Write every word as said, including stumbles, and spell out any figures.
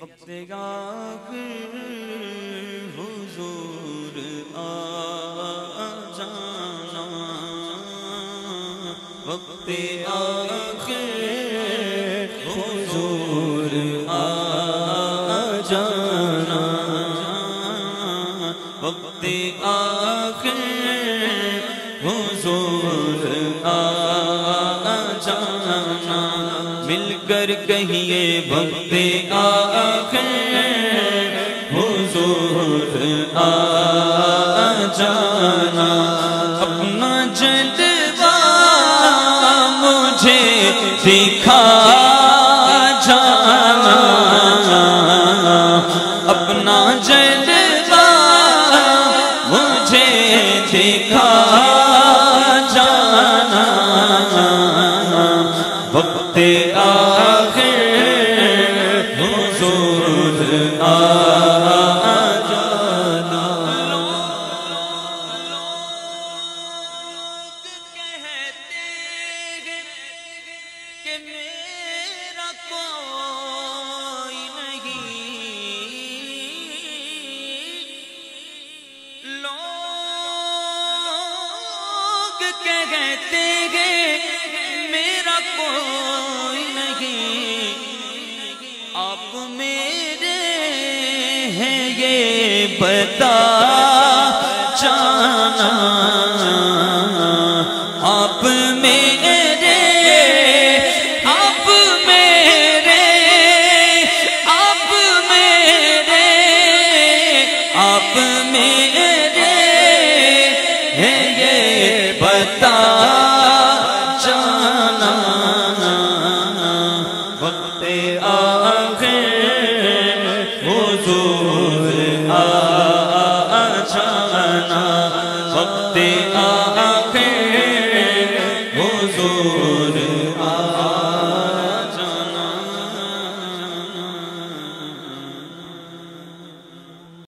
वक्त आखिर हुजूर आ जाना, वक्त आखिर हुजूर आ जाना, वक्त आखिर हुजूर आ जाना। मिलकर कहिए वक्त आखिर हुजूर आ जाना। अपना जलवा मुझे दिखा जाना, अपना जलवा मुझे दिखा जाना। वक्त कहते हैं मेरा कोई नहीं, आप मेरे हैं ये बता जाना।